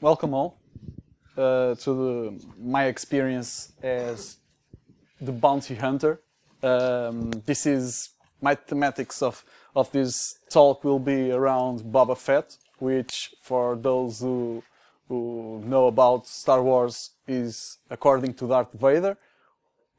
Welcome all to my experience as the bounty hunter. This is my thematics of this talk will be around Boba Fett, which for those who know about Star Wars is, according to Darth Vader,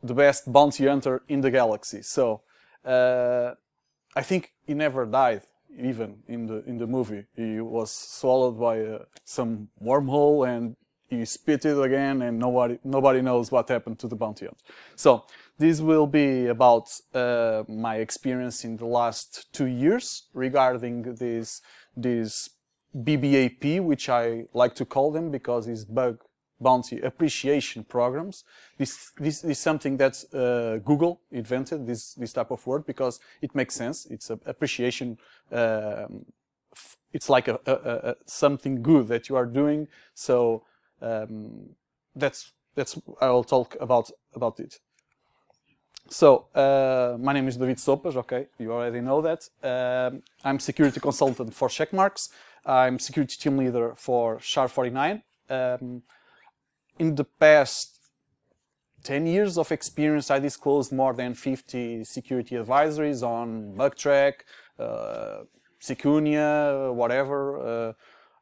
the best bounty hunter in the galaxy. So I think he never died. Even in the movie, he was swallowed by some wormhole and he spit it again, and nobody knows what happened to the bounty hunt. So this will be about my experience in the last 2 years regarding this BBAP, which I like to call them because it's bug bounty appreciation programs. This is something that Google invented, this type of word, because it makes sense. It's an appreciation. It's like a something good that you are doing. So that's I will talk about it. So my name is David Sopas. Okay, you already know that. I'm security consultant for Checkmarx. I'm security team leader for Char49. In the past 10 years of experience, I disclosed more than 50 security advisories on BugTrack, Secunia, whatever.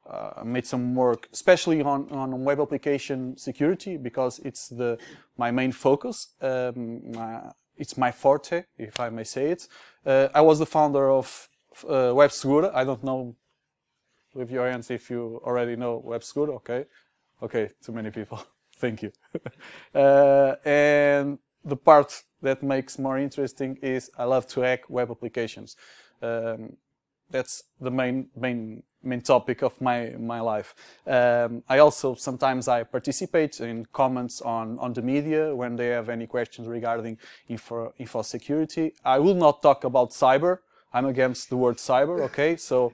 I made some work, especially on web application security, because it's my main focus. It's my forte, if I may say it. I was the founder of WebSegura. I don't know with your hands if you already know WebSegura, okay. Okay, too many people. Thank you. And the part that makes more interesting is I love to hack web applications. That's the main topic of my life. I also sometimes participate in comments on the media when they have any questions regarding info security. I will not talk about cyber. I'm against the word cyber. Okay, so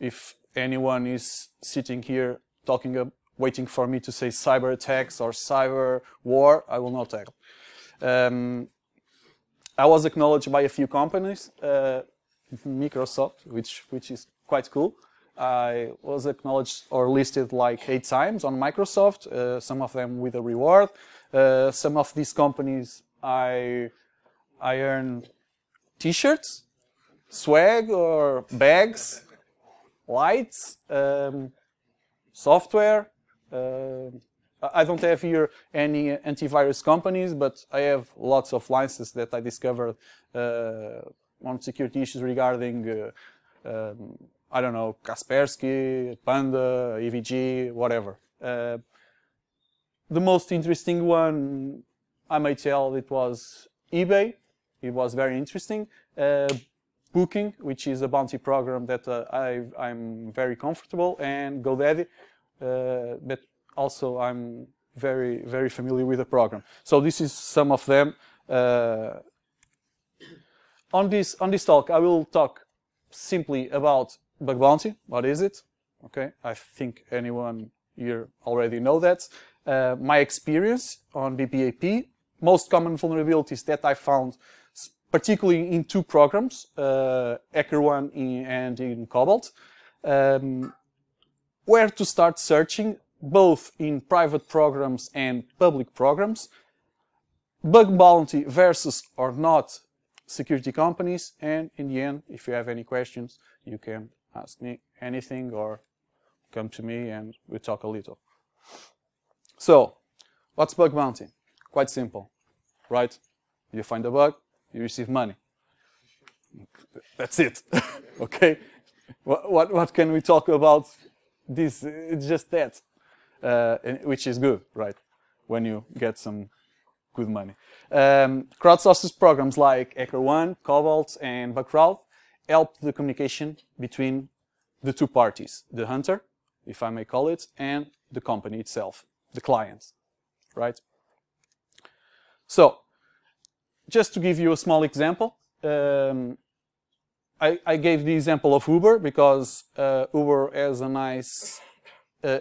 if anyone is sitting here talking about waiting for me to say cyber attacks or cyber war, I will not tackle. I was acknowledged by a few companies, Microsoft, which is quite cool. I was acknowledged or listed like 8 times on Microsoft, some of them with a reward. Some of these companies I earned t-shirts, swag or bags, lights, software. I don't have here any antivirus companies, but I have lots of licenses that I discovered on security issues regarding, I don't know, Kaspersky, Panda, EVG, whatever. The most interesting one, I may tell, it was eBay. It was very interesting. Booking, which is a bounty program that I'm very comfortable, and GoDaddy. But also I'm very, very familiar with the program. So this is some of them. On this talk, I will talk simply about bug bounty. What is it? Okay, I think anyone here already know that. My experience on BBAP, most common vulnerabilities that I found, particularly in 2 programs, HackerOne and in Cobalt. Where to start searching, both in private programs and public programs, bug bounty versus or not security companies, and in the end, if you have any questions, you can ask me anything or come to me and we'll talk a little. So, what's bug bounty? Quite simple, right? You find a bug, you receive money. That's it, okay? What can we talk about? This, it's just that, which is good, right, when you get some good money. Crowdsourced programs like HackerOne, Cobalt, and Bugcrowd help the communication between the 2 parties, the hunter, if I may call it, and the company itself, the client, right? So, just to give you a small example, I gave the example of Uber because Uber has a nice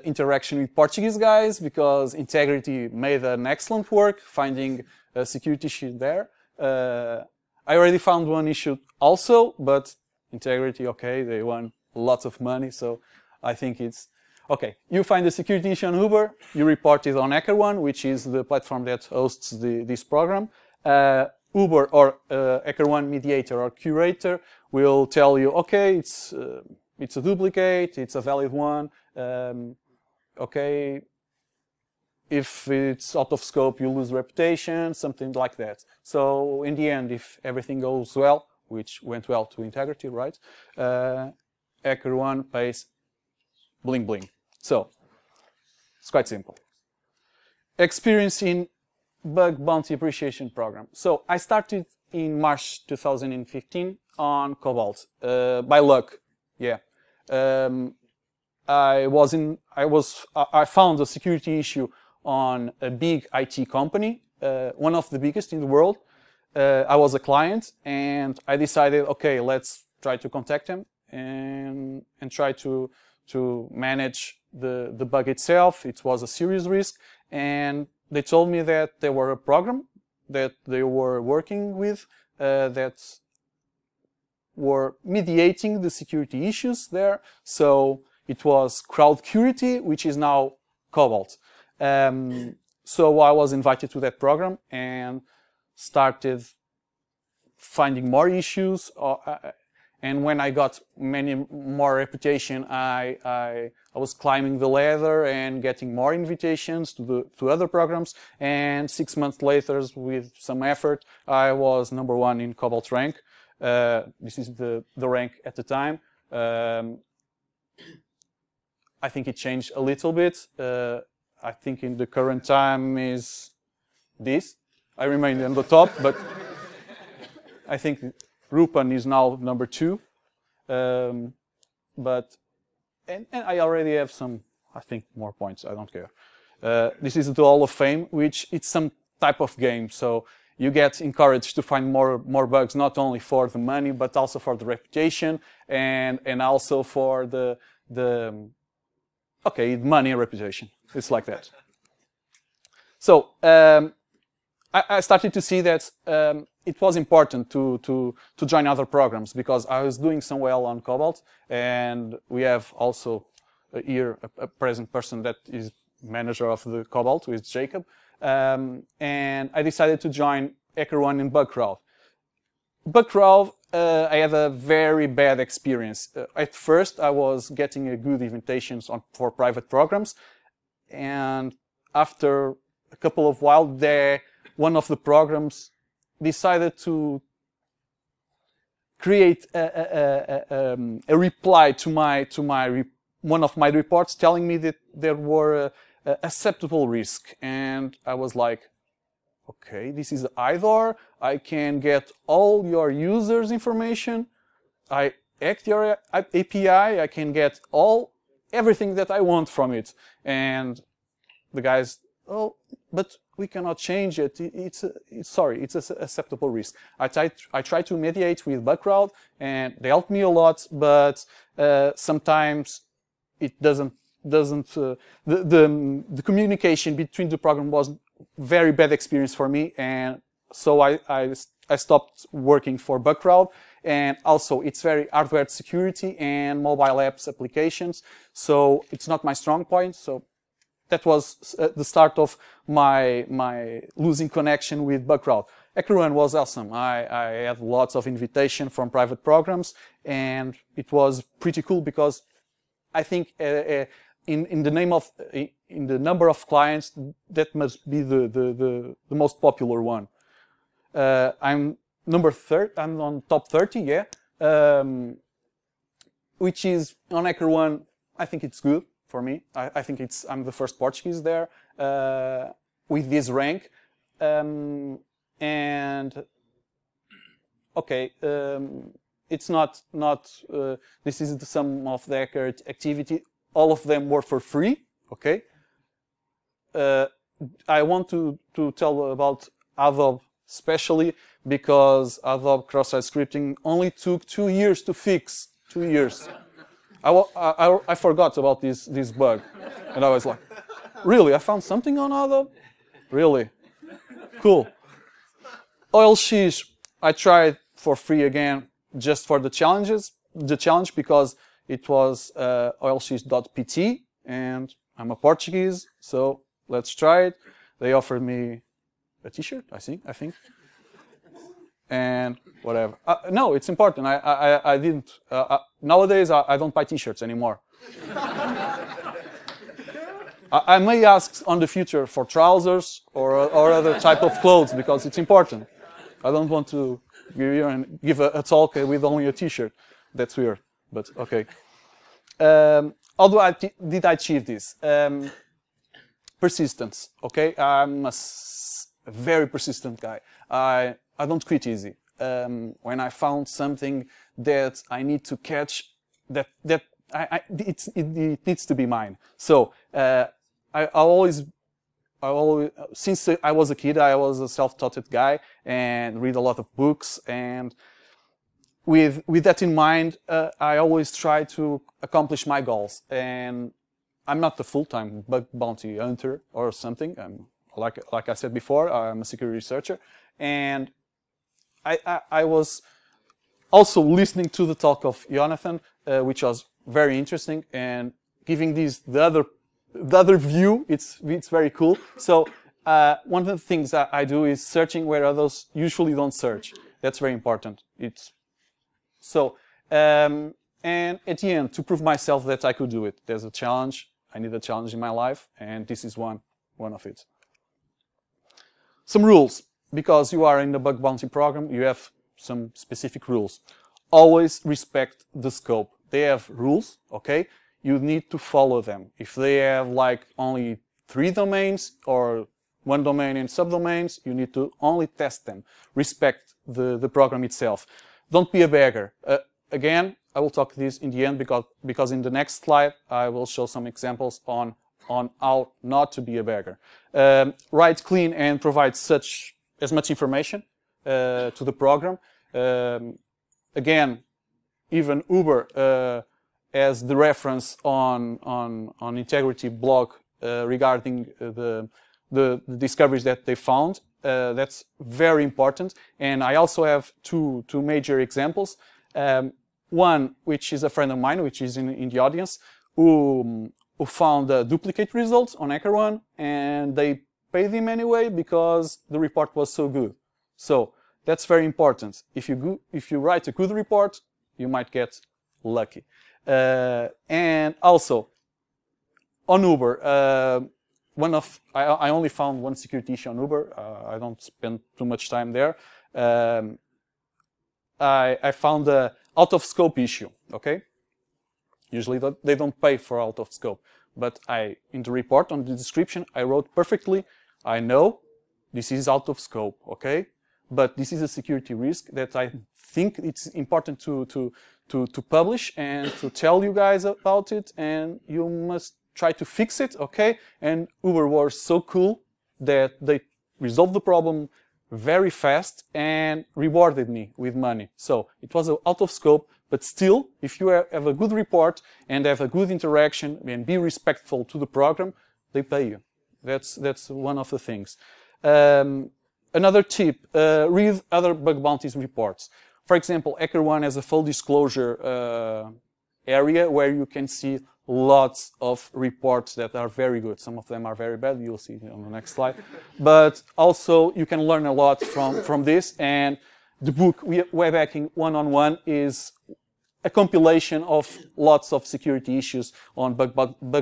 interaction with Portuguese guys, because Integrity made an excellent work finding a security issue there. I already found one issue also, but Integrity, okay, they won lots of money, so I think it's Okay, you find the security issue on Uber, you report it on HackerOne, which is the platform that hosts this program. Uber or HackerOne mediator or curator will tell you, okay, it's a duplicate, it's a valid one, okay, if it's out of scope, you lose reputation, something like that. So in the end, if everything goes well, which went well to Integrity, right, HackerOne pays bling bling. So it's quite simple. Experience in Bug Bounty Appreciation Program. So I started in March 2015 on Cobalt by luck. Yeah, I found a security issue on a big IT company, one of the biggest in the world. I was a client, and I decided, okay, let's try to contact them and try to manage the bug itself. It was a serious risk, and they told me that there were a program that they were working with that were mediating the security issues there. So it was CrowdCurity, which is now Cobalt. So I was invited to that program and started finding more issues. And when I got many more reputation, I was climbing the ladder and getting more invitations to other programs. And 6 months later, with some effort, I was #1 in Cobalt rank. This is the rank at the time. I think it changed a little bit. I think in the current time is this. I remain on the top, but I think Rupan is now #2, and I already have some, I think, more points. I don't care. This is the Hall of Fame, which it's some type of game, so you get encouraged to find more bugs, not only for the money, but also for the reputation, and also for the money and reputation. It's like that. So I started to see that it was important to join other programs, because I was doing so well on Cobalt, and we have also here a present person that is manager of the Cobalt, who is Jacob. And I decided to join HackerOne in Bugcrowd. Bugcrowd, I had a very bad experience. At first, I was getting good invitations for private programs, and after a couple of while there, one of the programs decided to create a reply to one of my reports, telling me that there were acceptable risk, and I was like, okay, this is IDOR. I can get all your users' information. I hacked your API. I can get everything that I want from it. And the guys, oh, but we cannot change it. It's an acceptable risk. I tried to mediate with Bugcrowd, and they helped me a lot. But sometimes it doesn't. The communication between the program was very bad experience for me, and so I stopped working for Bugcrowd. And also, it's very hardware security and mobile apps applications, so it's not my strong point. So that was the start of my losing connection with Bugcrowd. HackerOne was awesome. I had lots of invitation from private programs, and it was pretty cool because I think in the number of clients, that must be the most popular one. I'm #3. I'm on top 30. Yeah, which is on HackerOne. I think it's good. For me, I think I'm the first Portuguese there with this rank, and okay, it's not this is the sum of the hacker activity. All of them were for free. Okay, I want to tell about Adobe especially, because Adobe cross-site scripting only took 2 years to fix. 2 years. I forgot about this bug, and I was like, really? I found something on Adobe? Really? Cool. OLX, I tried for free again, just for the challenge, because it was OLX.pt, and I'm a Portuguese, so let's try it. They offered me a t-shirt, I think. And whatever. No, it's important. I didn't. Nowadays, I don't buy t-shirts anymore. I may ask on the future for trousers or other type of clothes because it's important. I don't want to give a talk with only a t-shirt. That's weird, but okay. How did I achieve this? Persistence, okay? I'm a very persistent guy. I don't quit easy. When I found something that I need to catch, it needs to be mine. So, I always, since I was a kid, I was a self-taught guy and read a lot of books. And with that in mind, I always try to accomplish my goals. And I'm not a full-time bug bounty hunter or something. I'm, like I said before, I'm a security researcher. And I was also listening to the talk of Jonathan, which was very interesting, and giving these the other view, it's very cool. So one of the things that I do is searching where others usually don't search. That's very important. And at the end, to prove myself that I could do it, there's a challenge. I need a challenge in my life, and this is one of it. Some rules. Because you are in the bug bounty program, you have some specific rules. Always respect the scope. They have rules, okay? You need to follow them. If they have like only 3 domains or 1 domain and subdomains, you need to only test them. Respect the program itself. Don't be a beggar. Again, I will talk this in the end because in the next slide I will show some examples on how not to be a beggar. Write clean and provide as much information to the program. Again, even Uber has the reference on Integrity blog regarding the discoveries that they found. That's very important. And I also have two major examples. One, which is a friend of mine, which is in the audience, who found a duplicate result on HackerOne, and they paid him anyway because the report was so good. So that's very important. If you write a good report, you might get lucky. And also on Uber, I only found one security issue on Uber. I don't spend too much time there. I found a out of scope issue. Okay, usually they don't pay for out of scope, but in the report on the description I wrote perfectly. I know this is out of scope, okay? But this is a security risk that I think it's important to publish and to tell you guys about it, and you must try to fix it, okay? And Uber was so cool that they resolved the problem very fast and rewarded me with money. So it was out of scope, but still, if you have a good report and have a good interaction and be respectful to the program, they pay you. That's one of the things. Another tip, read other bug bounties reports. For example, HackerOne has a full disclosure area where you can see lots of reports that are very good. Some of them are very bad, you'll see on the next slide. But also you can learn a lot from this, and the book Web Hacking 101 is a compilation of lots of security issues on bug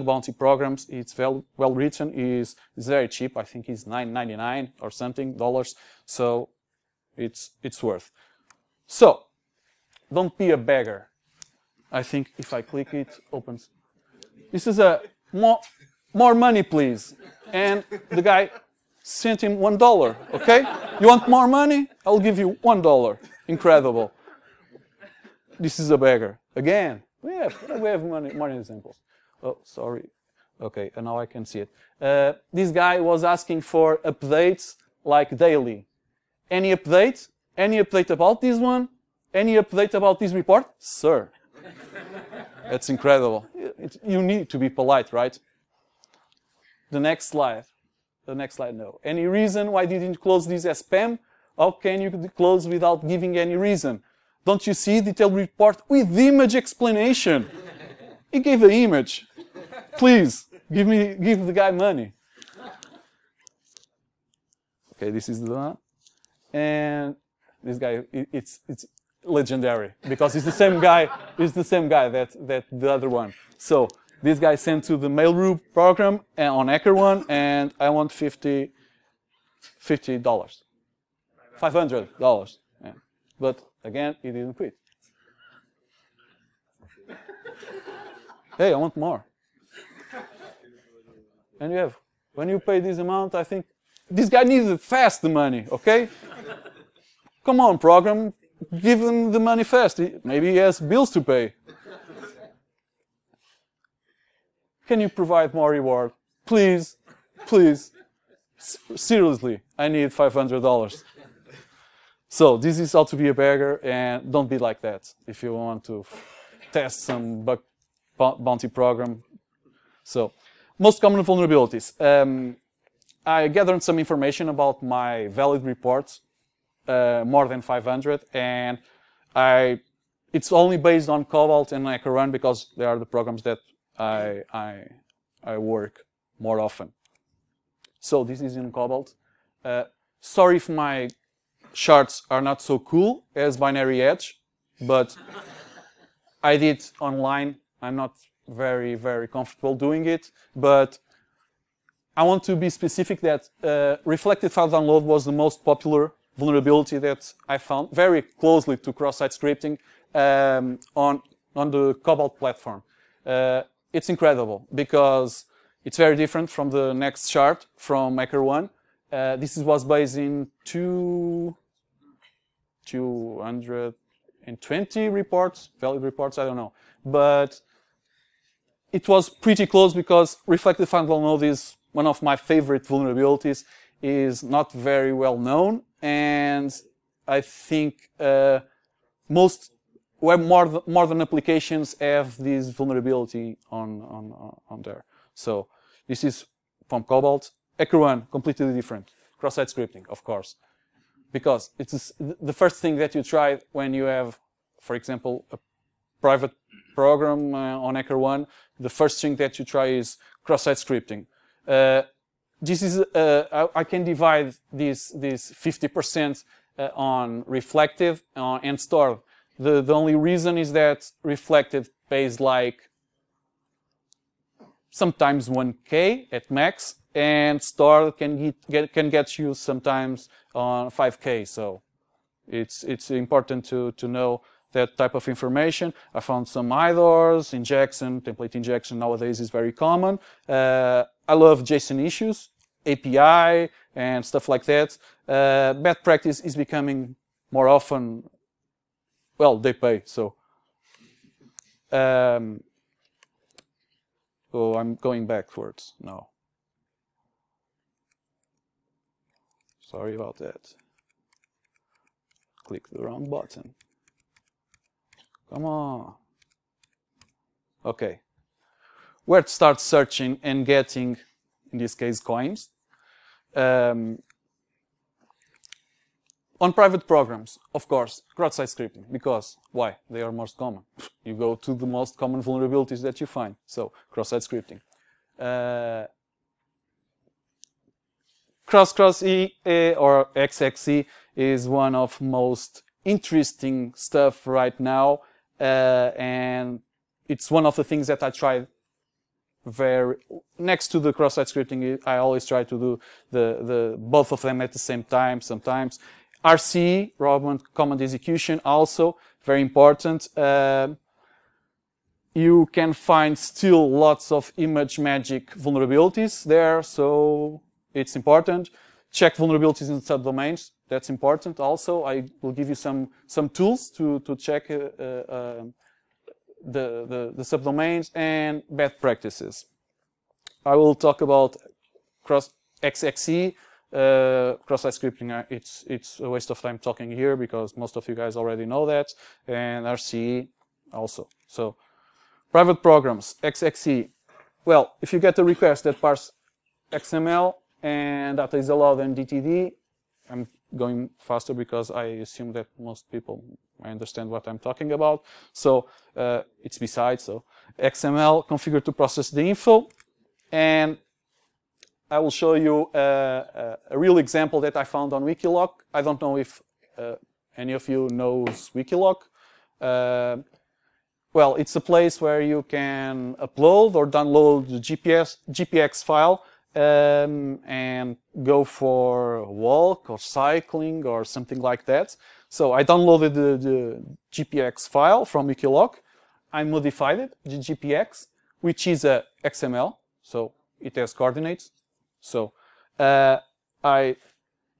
bounty programs. It's well written. It's very cheap. I think it's $9.99 or something dollars. So it's worth. So don't be a beggar. I think if I click it, opens. This is a more money, please. And the guy sent him $1. Okay, you want more money? I'll give you $1. Incredible. This is a beggar. Again, we have more examples. Oh, sorry. Okay, and now I can see it. This guy was asking for updates like daily. Any update about this one? Any update about this report? Sir. That's incredible. You need to be polite, right? The next slide. The next slide, no. Any reason why didn't you close this as spam? How can you close without giving any reason? Don't you see detailed report with image explanation? He gave the image. Please, give the guy money. Okay, this is done. And this guy, it's legendary because it's the same guy, that the other one. So this guy sent to the mail program and on HackerOne, and I want $50. $500. Yeah. But again, he didn't quit. Hey, I want more. And you have, when you pay this amount, I think this guy needed fast the money, okay? Come on, program, give him the money fast. Maybe he has bills to pay. Can you provide more reward? Please, please. Seriously, I need $500. So this is how to be a beggar, and don't be like that if you want to test some bug bounty program. So most common vulnerabilities. I gathered some information about my valid reports, more than 500, and it's only based on Cobalt and HackerOne because they are the programs that I work more often. So this is in Cobalt. Sorry if my charts are not so cool as Binary Edge, but I did online. I'm not very comfortable doing it, but I want to be specific that reflected file download was the most popular vulnerability that I found, very closely to cross-site scripting on the Cobalt platform. It's incredible because it's very different from the next chart from HackerOne. This was based in 220 reports, valid reports, I don't know. But it was pretty close because reflected file download is one of my favorite vulnerabilities, is not very well known, and I think most web modern applications have this vulnerability on there. So this is from Cobalt. HackerOne, completely different. Cross-site scripting, of course, because it's the first thing that you try when you have, for example, a private program on HackerOne. The first thing that you try is cross-site scripting. This is I can divide this 50% on reflective and stored. The only reason is that reflective pays like sometimes 1K at max, and stored can get you sometimes on 5K. So it's important to know that type of information. I found some IDORs, injection, template injection nowadays is very common. I love JSON issues, API, and stuff like that. Bad practice is becoming more often, well, they pay, so. Oh, I'm going backwards now. Sorry about that. Click the wrong button. Come on. Okay. Where to start searching and getting, in this case, coins? On private programs, of course, cross-site scripting. Because, why? They are most common. You go to the most common vulnerabilities that you find. So, cross-site scripting. Cross-E or XXE is one of most interesting stuff right now. And it's one of the things that I try very next to the cross-site scripting. I always try to do the both of them at the same time sometimes. RCE, Robot Command Execution, also very important. You can find still lots of image magic vulnerabilities there, so it's important. Check vulnerabilities in subdomains. That's important also. I will give you some tools to check the subdomains and bad practices. I will talk about XXE, cross-site scripting. It's a waste of time talking here because most of you guys already know that, and RCE also. So private programs, XXE. Well, if you get a request that parses XML and data is allowed in DTD, I'm going faster because I assume that most people understand what I'm talking about. So it's beside. So XML configured to process the info, and I will show you a real example that I found on Wikiloc. I don't know if any of you knows Wikiloc. Well, it's a place where you can upload or download the GPX file and go for a walk or cycling or something like that. So I downloaded the GPX file from Wikiloc. I modified it, the GPX, which is a XML, so it has coordinates. So I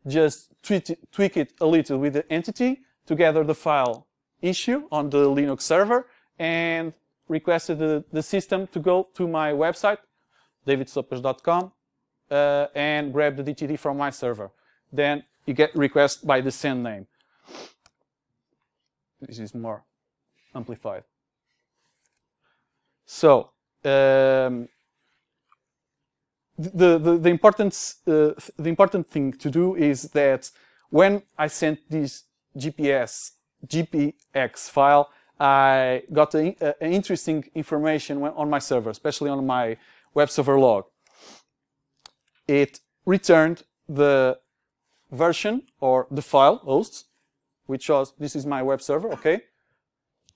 just tweak it a little with the entity to gather the file issue on the Linux server and requested the system to go to my website, davidsopas.com, and grab the DTD from my server. Then you get request by the send name. This is more amplified. So the important thing to do is that when I sent this GPX file, I got interesting information on my server, especially on my web server log. It returned the version or the file hosts, which was, this is my web server, okay?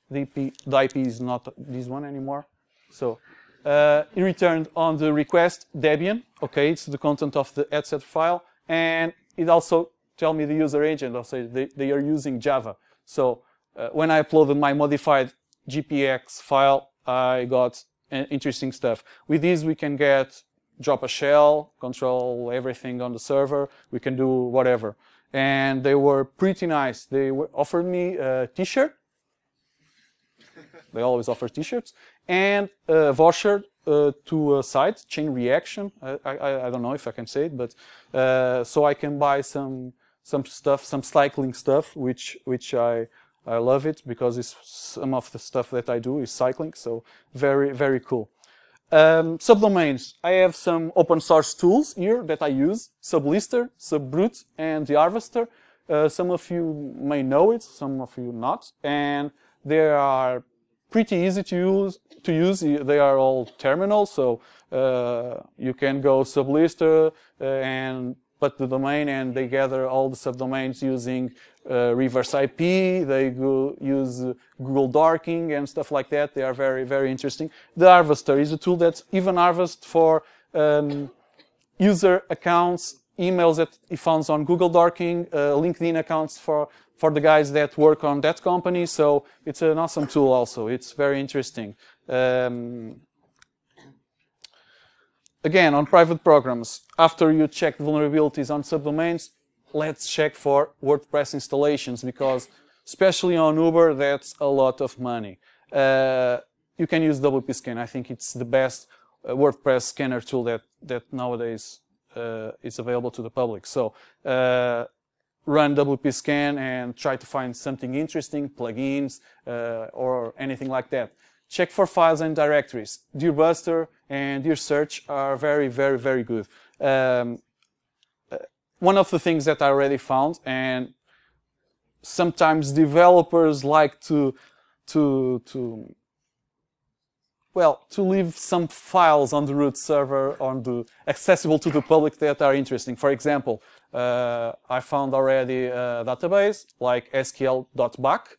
The IP is not this one anymore. So it returned on the request Debian, okay? It's the content of the headset file, and it also tell me the user agent. I'll say they are using Java. So when I uploaded my modified GPX file, I got interesting stuff. With this, we can get drop a shell, control everything on the server. We can do whatever. And they were pretty nice. They offered me a T-shirt. They always offer T-shirts and a voucher to a site, Chain Reaction. I don't know if I can say it, but so I can buy some stuff, some cycling stuff, which I love it because it's some of the stuff that I do is cycling, so very, very cool. Subdomains. I have some open source tools here that I use, Sublister, Subroot, and the harvester. Some of you may know it, some of you not, and they are pretty easy to use. They are all terminal, so you can go Sublister and put the domain, and they gather all the subdomains using reverse IP. They use Google Dorking and stuff like that. They are very, very interesting. The harvester is a tool that even harvests for user accounts, emails that he found on Google Dorking, LinkedIn accounts for the guys that work on that company. So it's an awesome tool also. It's very interesting. Again, on private programs, after you check vulnerabilities on subdomains, let's check for WordPress installations because, especially on Uber, that's a lot of money. You can use WPScan. I think it's the best WordPress scanner tool that nowadays is available to the public. So run WPScan and try to find something interesting, plugins or anything like that. Check for files and directories. Dearbuster and Dearsearch are very, very, very good. One of the things that I already found, and sometimes developers like to leave some files on the root server, accessible to the public that are interesting. For example, I found already a database like sql.back,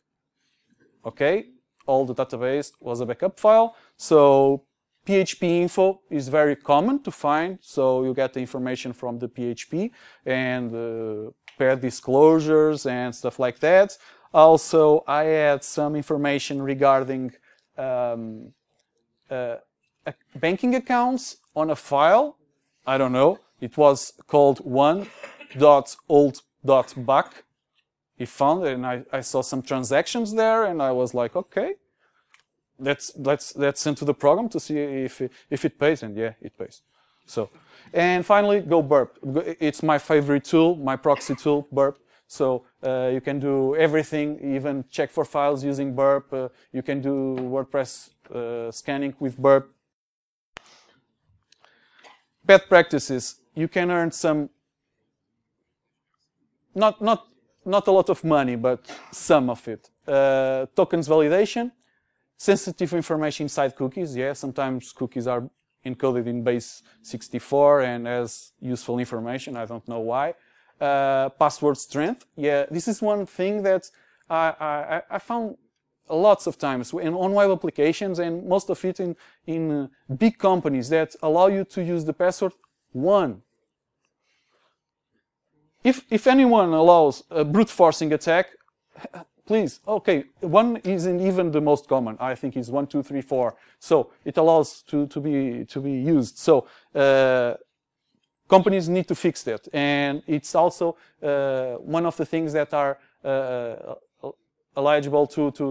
okay? All the database was a backup file. So PHP info is very common to find. So you get the information from the PHP and pair disclosures and stuff like that. Also, I had some information regarding banking accounts on a file. I don't know. It was called one.old.back. He found it, and I saw some transactions there, and I was like, okay, let's send to the program to see if it pays, and yeah, it pays. So, and finally, go Burp. It's my favorite tool, my proxy tool, Burp. So you can do everything, even check for files using Burp. You can do WordPress scanning with Burp. Best practices. You can earn some Not a lot of money, but some of it. Tokens validation, sensitive information inside cookies. Yeah, sometimes cookies are encoded in base 64 and has useful information. I don't know why. Password strength. Yeah, this is one thing that I found lots of times on web applications, and most of it in big companies that allow you to use the password one. If anyone allows a brute forcing attack, please, okay, one isn't even the most common. I think it's 1, 2, 3, 4. So it allows to be used. So companies need to fix that, and it's also one of the things that are eligible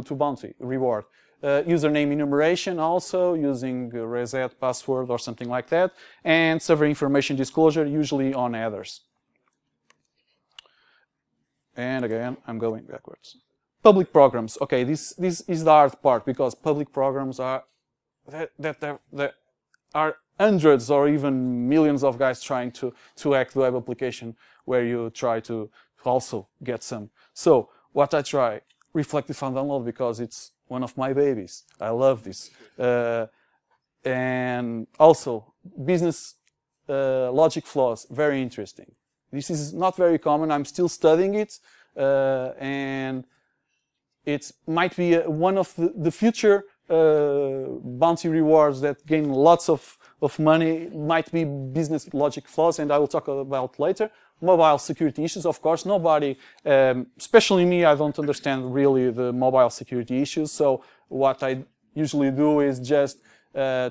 to bounty reward. Username enumeration also, using reset password or something like that, and server information disclosure, usually on headers. And again, I'm going backwards. Public programs. Okay, this is the hard part, because public programs are that are hundreds or even millions of guys trying to hack the web application, where you try to also get some. So what I try, Reflective Fund Download, because it's one of my babies. I love this. And also business logic flaws, very interesting. This is not very common. I'm still studying it, and it might be one of the future bounty rewards that gain lots of money. Might be business logic flaws, and I will talk about later. Mobile security issues, of course. Nobody, especially me, I don't understand really the mobile security issues. So what I usually do is just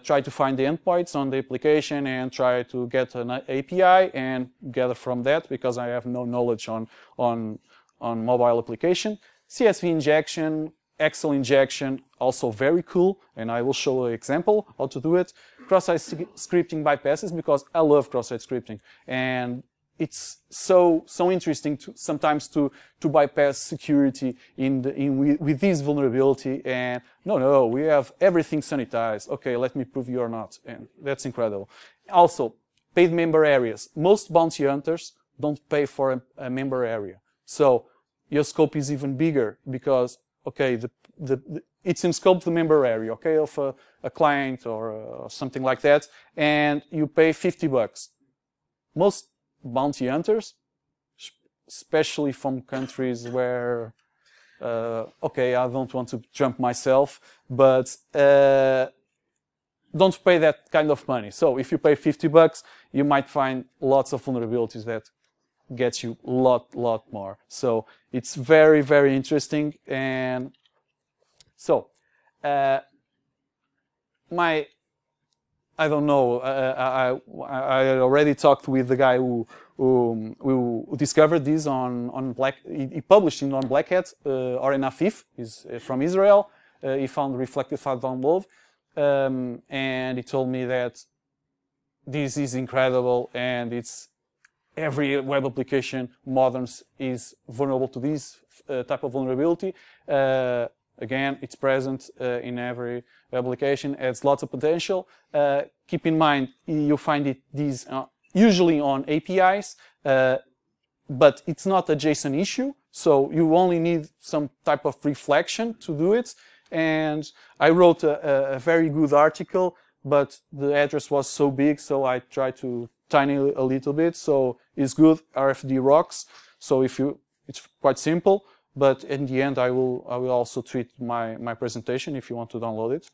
try to find the endpoints on the application and try to get an API and gather from that, because I have no knowledge on mobile application. CSV injection, Excel injection, also very cool, and I will show an example how to do it. Cross-site scripting bypasses, because I love cross-site scripting, and it's so interesting sometimes to bypass security with this vulnerability. And no, we have everything sanitized. Okay, let me prove you or not, and that's incredible. Also, paid member areas. Most bounty hunters don't pay for a member area, so your scope is even bigger, because okay, it's in scope the member area, okay, of a client or something like that, and you pay $50. Most bounty hunters, especially from countries where, okay, I don't want to jump myself, but don't pay that kind of money. So if you pay $50, you might find lots of vulnerabilities that gets you a lot more. So it's very, very interesting. And so I don't know. I already talked with the guy who discovered this on Black. He published it on Black Hat. Oren Afif is from Israel. He found Reflective File Download, and he told me that this is incredible, and it's every web application modern is vulnerable to this type of vulnerability. Again, it's present in every application, adds lots of potential. Keep in mind, you find these usually on APIs, but it's not a JSON issue, so you only need some type of reflection to do it. And I wrote a very good article, but the address was so big, so I tried to tiny a little bit, so it's good. RFD rocks, so it's quite simple. But in the end, I will also tweet my presentation if you want to download it.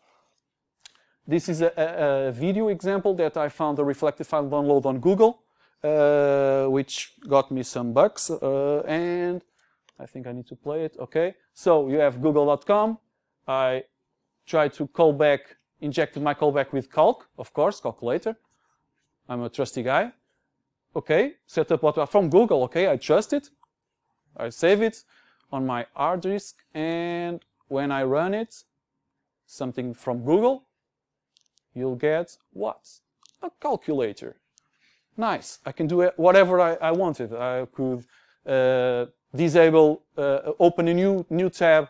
This is a video example that I found a Reflective File Download on Google, which got me some bucks. And I think I need to play it. Okay, so you have google.com. I tried to call back, injected my callback with calc, of course, calculator. I'm a trusty guy. Okay, set up from Google. Okay, I trust it. I save it on my hard disk, and when I run it, something from Google, you'll get what? A calculator. Nice. I can do whatever I wanted. I could disable, open a new tab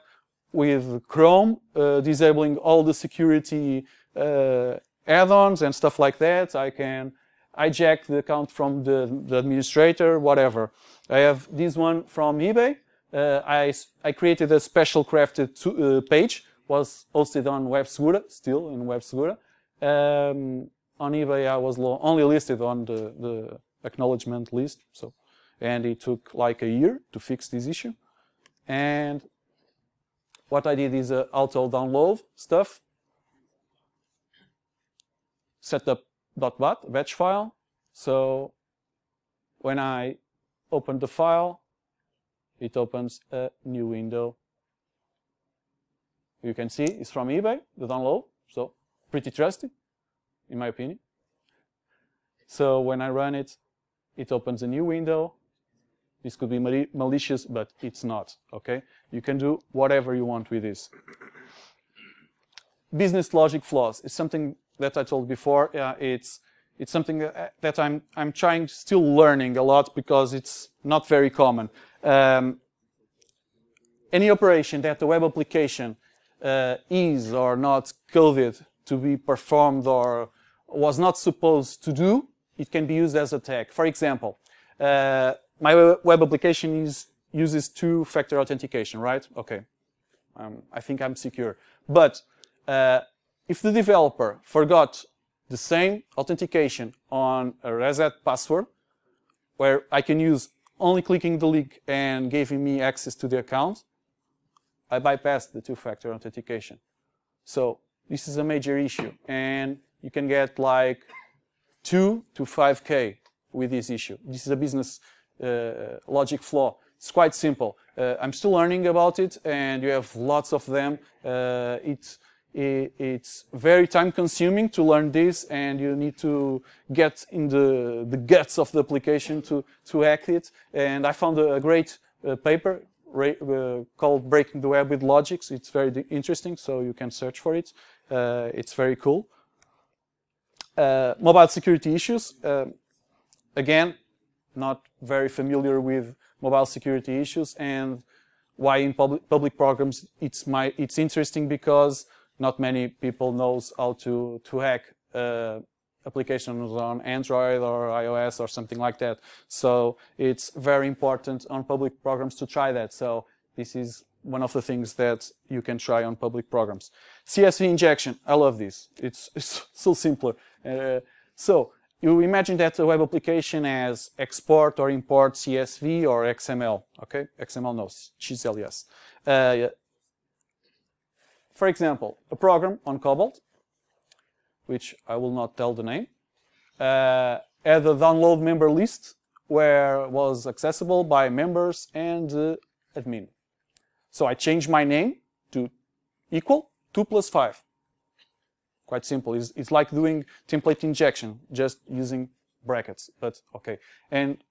with Chrome, disabling all the security add-ons and stuff like that. I can I jack the account from the administrator, whatever. I have this one from eBay. I created a special crafted page, was hosted on WebSegura, still in WebSegura. On eBay I was only listed on the acknowledgement list, so, and it took like a year to fix this issue. And what I did is auto download stuff, set up .bat batch file, so when I open the file, it opens a new window. You can see it's from eBay, the download, so pretty trusty, in my opinion. So when I run it, it opens a new window. This could be malicious, but it's not, okay? You can do whatever you want with this. Business logic flaws is something that I told before. It's something that I'm trying, still learning a lot, because it's not very common. Any operation that the web application is or not coded to be performed or was not supposed to do, it can be used as attack. For example, my web application uses two-factor authentication, right? Okay, I think I'm secure. But if the developer forgot the same authentication on a reset password, where I can use only clicking the link and giving me access to the account, I bypassed the two-factor authentication. So this is a major issue, and you can get like 2 to 5K with this issue. This is a business logic flaw. It's quite simple. I'm still learning about it, and you have lots of them. It's very time-consuming to learn this, and you need to get in the guts of the application to hack it. And I found a great paper called Breaking the Web with Logics. It's very interesting, so you can search for it. It's very cool. Mobile security issues. Again, not very familiar with mobile security issues, and why in public programs it's interesting, because not many people knows how to hack applications on Android or iOS or something like that. So it's very important on public programs to try that. So this is one of the things that you can try on public programs. CSV injection, I love this. It's so simpler. So you imagine that a web application has export or import CSV or XML, okay? XML, no, XL, yes. For example, a program on Cobalt, which I will not tell the name, had a download member list where was accessible by members and admin. So I changed my name to equal 2 + 5. Quite simple. It's like doing template injection, just using brackets, but okay. And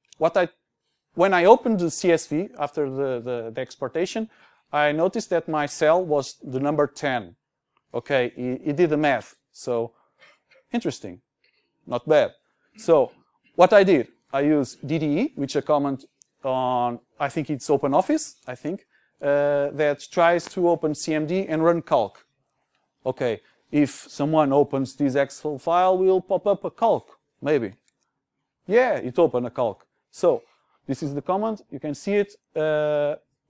when I opened the CSV after the exportation, I noticed that my cell was the number 10. Okay, it did the math, so interesting, not bad. So what I did, I used DDE, which is a comment on, I think it's OpenOffice, I think, that tries to open CMD and run calc. Okay. If someone opens this Excel file, we'll pop up a calc, maybe. Yeah, it opened a calc. So this is the command. You can see it.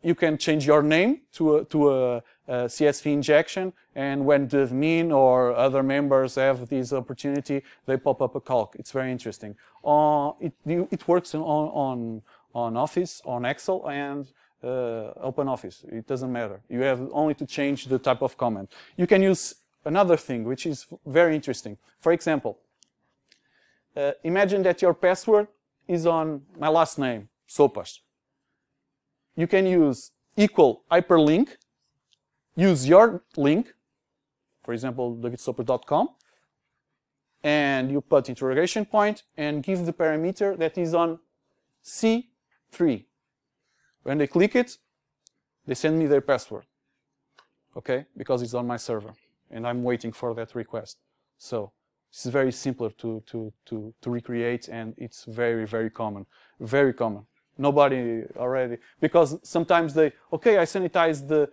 You can change your name to a CSV injection, and when the admin or other members have this opportunity, they pop up a calc. It's very interesting. It works on Office, on Excel, and OpenOffice. It doesn't matter. You have only to change the type of command. You can use another thing, which is very interesting. For example, imagine that your password is on my last name, Sopas. You can use equal hyperlink, use your link, for example, davidsopas.com, and you put interrogation point and give the parameter that is on C3. When they click it, they send me their password, okay, because it's on my server. And I'm waiting for that request. So this is very simpler to recreate, and it's very, very common. Very common. Nobody already, because sometimes okay, I sanitized the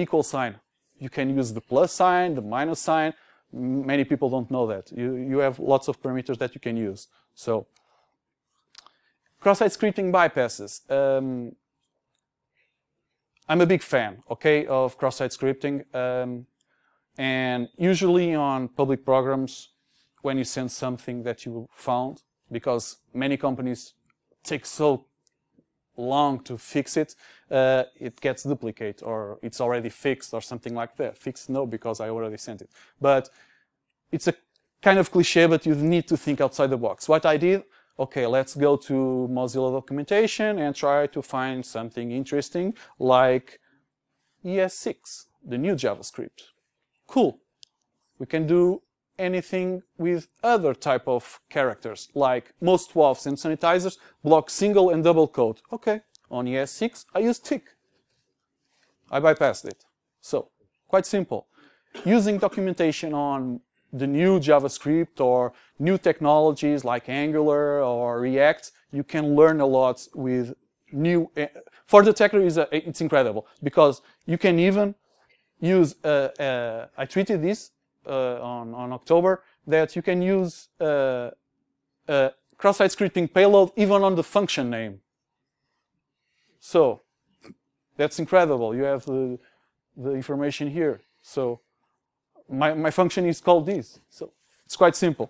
equal sign. You can use the plus sign, the minus sign. Many people don't know that. You have lots of parameters that you can use. So, cross-site scripting bypasses. I'm a big fan, okay, of cross-site scripting. And usually on public programs, when you send something that you found, because many companies take so long to fix it, it gets duplicated, or it's already fixed or something like that. Fixed, no, because I already sent it. But it's a kind of cliche, but you need to think outside the box. What I did, okay, let's go to Mozilla documentation and try to find something interesting like ES6, the new JavaScript. Cool. We can do anything with other type of characters, like most WAFs and sanitizers block single and double quote. Okay, on ES6 I use tick. I bypassed it. So, quite simple. Using documentation on the new JavaScript or new technologies like Angular or React, you can learn a lot with new... For the tech, it's incredible, because you can even use... I tweeted this on October, that you can use cross-site scripting payload even on the function name. So that's incredible. You have the information here. So my function is called this. So it's quite simple.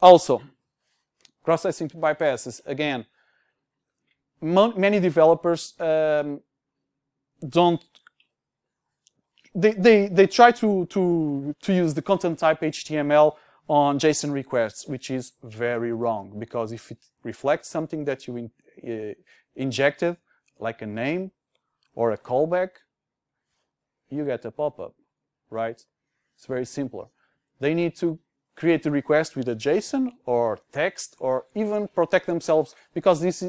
Also, cross-site scripting bypasses. Again, many developers don't... They try to use the content type HTML on JSON requests, which is very wrong, because if it reflects something that you injected, like a name or a callback, you get a pop-up, right? It's very simpler. They need to create a request with a JSON or text, or even protect themselves, because this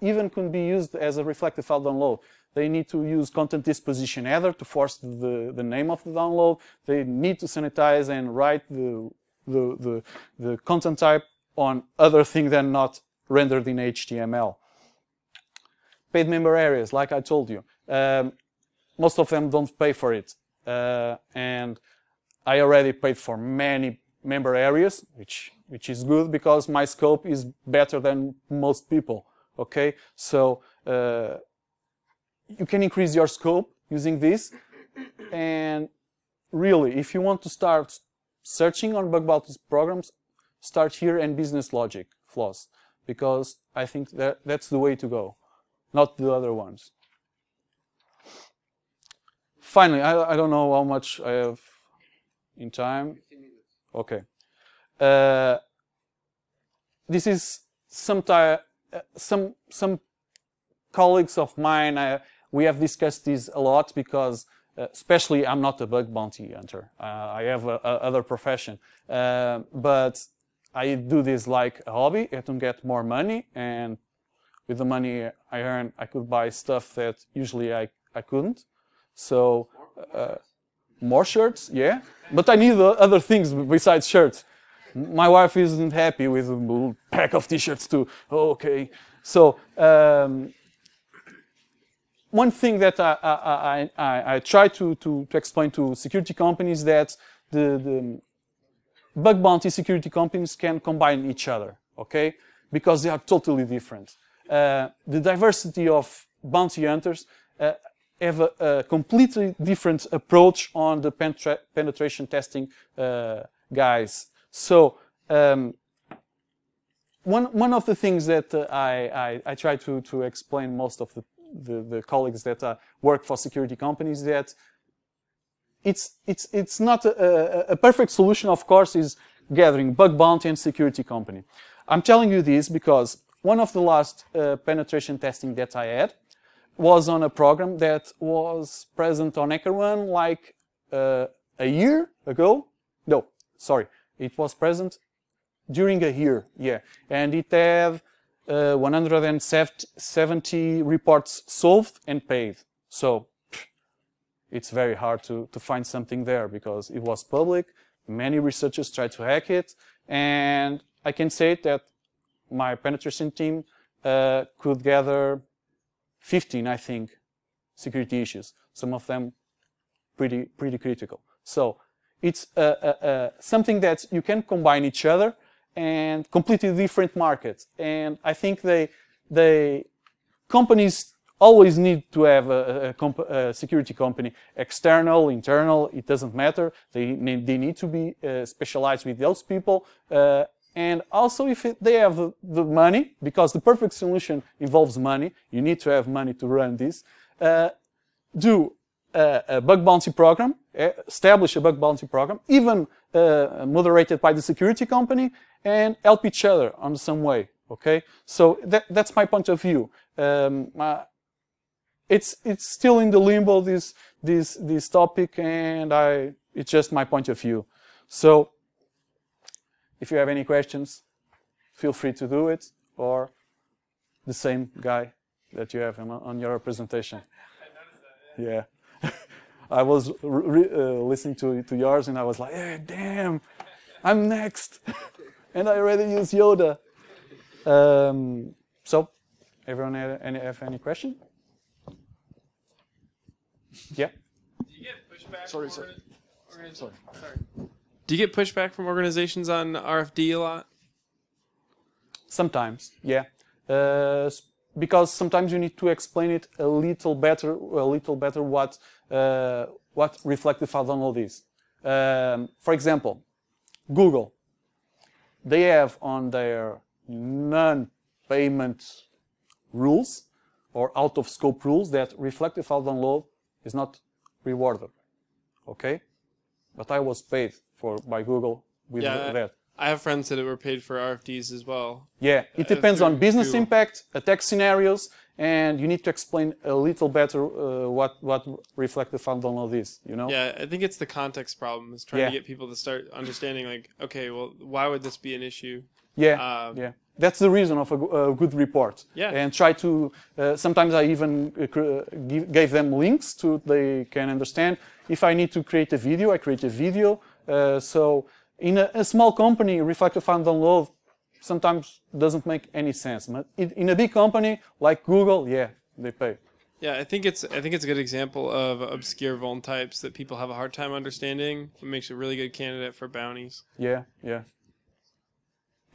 even can be used as a reflective file download. They need to use content disposition header to force the name of the download. They need to sanitize and write the content type on other thing than not rendered in HTML. Paid member areas, like I told you. Most of them don't pay for it. And I already paid for many member areas, which is good, because my scope is better than most people. Okay, so... you can increase your scope using this, and really, if you want to start searching on bug bounty programs, start here and business logic flaws, because I think that's the way to go, not the other ones. Finally, I don't know how much I have in time. Okay. This is some colleagues of mine. We have discussed this a lot, because especially I'm not a bug bounty hunter. I have another profession, but I do this like a hobby. I don't get more money, and with the money I earn, I could buy stuff that usually I couldn't. So more shirts, yeah. But I need other things besides shirts. My wife isn't happy with a pack of t-shirts too. Okay, so. One thing that I try to explain to security companies, that the bug bounty security companies can combine each other, okay? Because they are totally different. The diversity of bounty hunters have a completely different approach on the penetration testing guys. So one of the things that I try to explain most of the colleagues that work for security companies, that it's not a perfect solution, of course, is gathering bug bounty and security company. I'm telling you this because one of the last penetration testing that I had was on a program that was present on HackerOne like a year ago. No, sorry, it was present during a year, yeah, and it had 170 reports solved and paid. So it's very hard to find something there, because it was public. Many researchers tried to hack it, and I can say that my penetration team could gather 15, I think, security issues. Some of them pretty critical. So It's something that you can combine each other and completely different markets. And I think companies always need to have a security company, external, internal, it doesn't matter. They need to be specialized with those people. And also if they have the money, because the perfect solution involves money, you need to have money to run this, do a bug bounty program, establish a bug bounty program, even moderated by the security company, and help each other on some way, okay? So that's my point of view. It's still in the limbo, this topic, and it's just my point of view. So, if you have any questions, feel free to do it, or the same guy that you have on your presentation. I noticed that, yeah. I was listening to yours, and I was like, hey, damn, I'm next. And I already use Yoda. So, everyone have any question? Yeah? Do you get pushback? Sorry. Do you get pushback from organizations on RFD a lot? Sometimes, yeah. Because sometimes you need to explain it a little better what reflective file download is. For example, Google, they have on their non-payment rules or out-of-scope rules that reflective file download is not rewarded, okay? But I was paid by Google with that. I have friends that were paid for RFDs as well. Yeah, it depends on business impact, attack scenarios, and you need to explain a little better what reflective file download is, you know? Yeah, I think it's the context problem. Is trying to get people to start understanding, like, okay, well, why would this be an issue? Yeah, yeah. That's the reason of a good report. Yeah. And try to, sometimes I even gave them links to they can understand. If I need to create a video, I create a video. So in a small company, reflective file download sometimes doesn't make any sense. But in a big company like Google, yeah, they pay. Yeah, I think it's a good example of obscure vuln types that people have a hard time understanding. It makes a really good candidate for bounties. Yeah, yeah.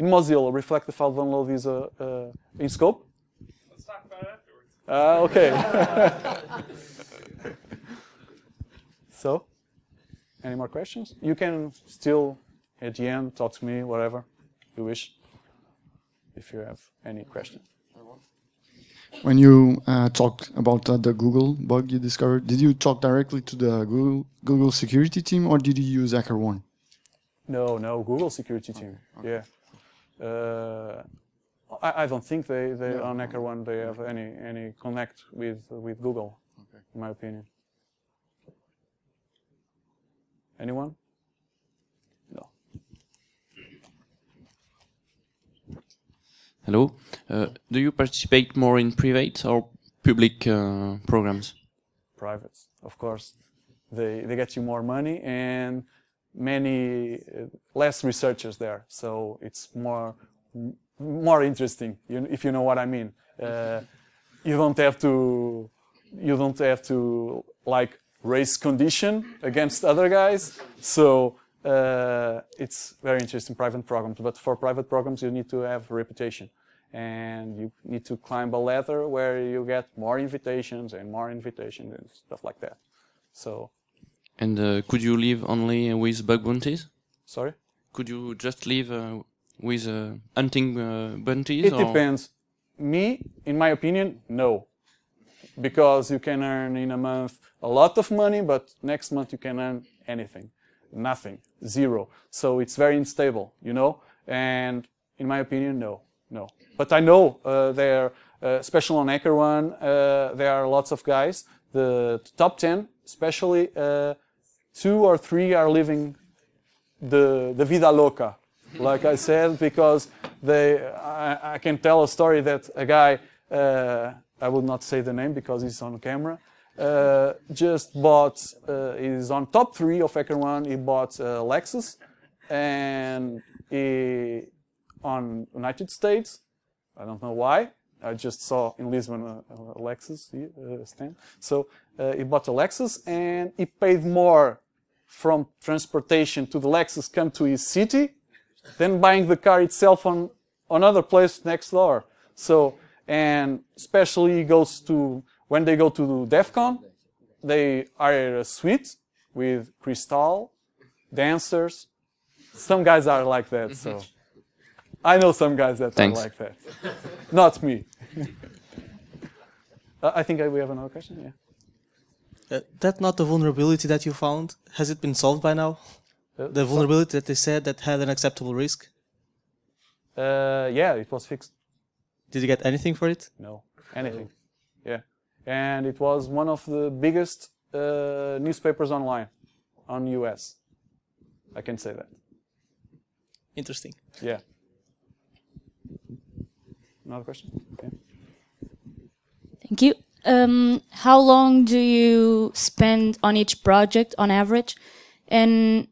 In Mozilla, reflective file download is in scope. Let's talk about it afterwards. Okay. So, any more questions? You can still, at the end, talk to me, whatever you wish, if you have any questions. When you talked about the Google bug you discovered, did you talk directly to the Google security team, or did you use HackerOne? No, Google security team. Okay. Yeah, I don't think on HackerOne they have any connect with Google. Okay. In my opinion. Anyone? No. Hello. Do you participate more in private or public programs? Private, of course. They get you more money and many less researchers there, so it's more interesting, if you know what I mean. You don't have to like race condition against other guys, so it's very interesting private programs. But for private programs, you need to have a reputation, and you need to climb a ladder where you get more invitations and more invitations and stuff like that. So. And could you live only with bug bounties? Sorry? Could you just live with hunting bounties? It depends. Me, in my opinion, no. Because you can earn in a month a lot of money, but next month you can earn anything. Nothing. Zero. So it's very unstable, you know? And in my opinion, no. But I know there, especially on HackerOne, there are lots of guys. The top 10, especially, 2 or 3 are living the vida loca, like I said, because I can tell a story that a guy, I will not say the name because he's on camera, just bought, he's on top 3 of HackerOne, he bought Lexus, and he, on United States, I don't know why, I just saw in Lisbon a Lexus stand, so he bought a Lexus and he paid more from transportation to the Lexus come to his city, then buying the car itself on another place next door. So, and especially goes to, when they go to DEF CON, they are a suite with Cristal, dancers. Some guys are like that, so. I know some guys that are like that. Not me. I think we have another question, yeah. That's not the vulnerability that you found. Has it been solved by now? The vulnerability that they said that had an acceptable risk? Yeah, it was fixed. Did you get anything for it? No, anything. Yeah. And it was one of the biggest newspapers online on US. I can say that. Interesting. Yeah. Another question? Okay. Thank you. How long do you spend on each project on average, and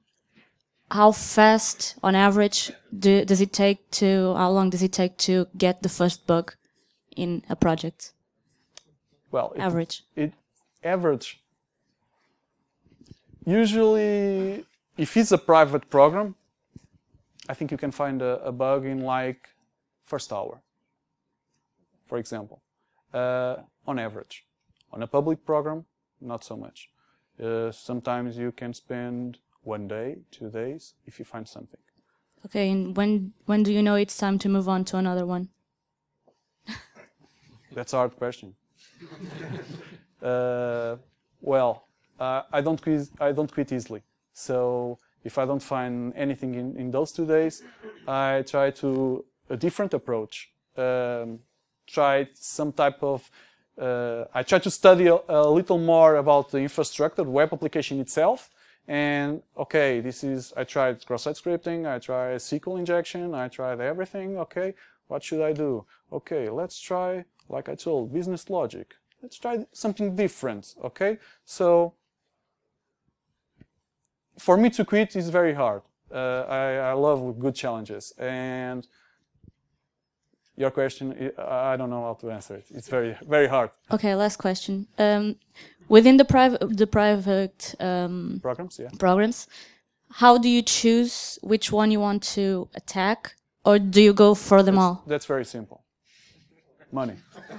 how fast on average does it take to, how long does it take to get the first bug in a project? Well, average. Usually, if it's a private program, I think you can find a bug in like first hour, for example. On average. On a public program, not so much. Sometimes you can spend 1 day, 2 days, if you find something. Okay, and when do you know it's time to move on to another one? That's a hard question. I don't quit easily. So if I don't find anything in those 2 days, I try to a different approach. Try some type of, I try to study a little more about the infrastructure, the web application itself, and okay, this is, I tried cross-site scripting, I tried SQL injection, I tried everything, okay, what should I do? Okay, let's try, like I told, business logic. Let's try something different, okay? So, for me to quit is very hard. I love good challenges, and your question, I don't know how to answer it. It's very, very hard. Okay, last question. Within the private programs, how do you choose which one you want to attack, or do you go for them all? That's very simple. Money.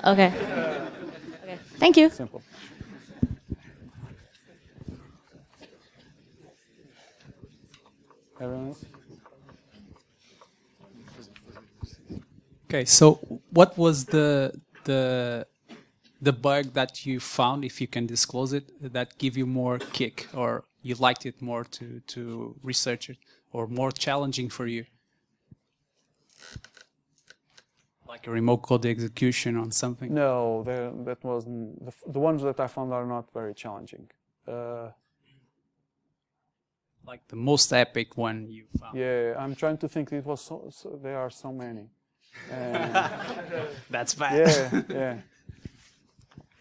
Okay. Okay. Thank you. Simple. Everyone else? Okay, so what was the bug that you found, if you can disclose it, that give you more kick, or you liked it more to research it, or more challenging for you? Like a remote code execution on something? No, that wasn't. The ones that I found are not very challenging. Like the most epic one you found? Yeah, I'm trying to think. It was so there are so many. That's bad. Yeah, yeah.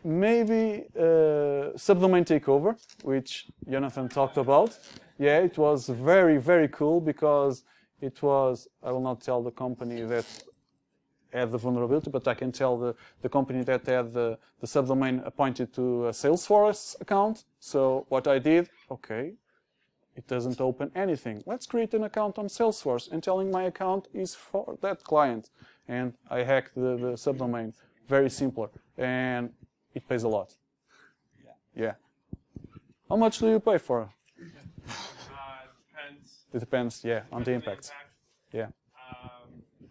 Maybe subdomain takeover, which Jonathan talked about. Yeah, it was very, very cool because it was, I will not tell the company that had the vulnerability, but I can tell the company that had the subdomain appointed to a Salesforce account. So what I did, okay, it doesn't open anything. Let's create an account on Salesforce and telling my account is for that client. And I hacked the subdomain. Very simpler. And it pays a lot. Yeah. How much do you pay for? Depends. It depends, yeah, on the impact. Yeah.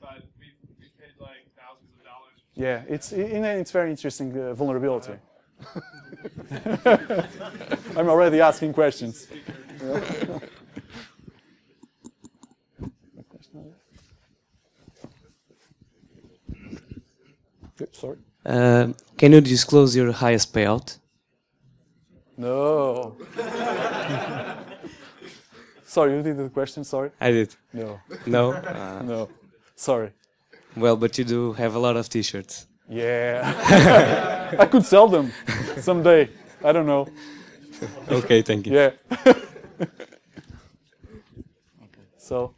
But we paid like thousands of dollars. Yeah, it's very interesting vulnerability. I'm already asking questions. Sorry. Can you disclose your highest payout? No. Sorry, you did the question. Sorry. I did. No. No. No. Sorry. Well, but you do have a lot of T-shirts. Yeah. I could sell them someday. I don't know. Okay. Thank you. Yeah. So,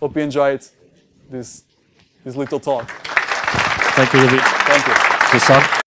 hope you enjoyed this little talk. Thank you, David. Thank you.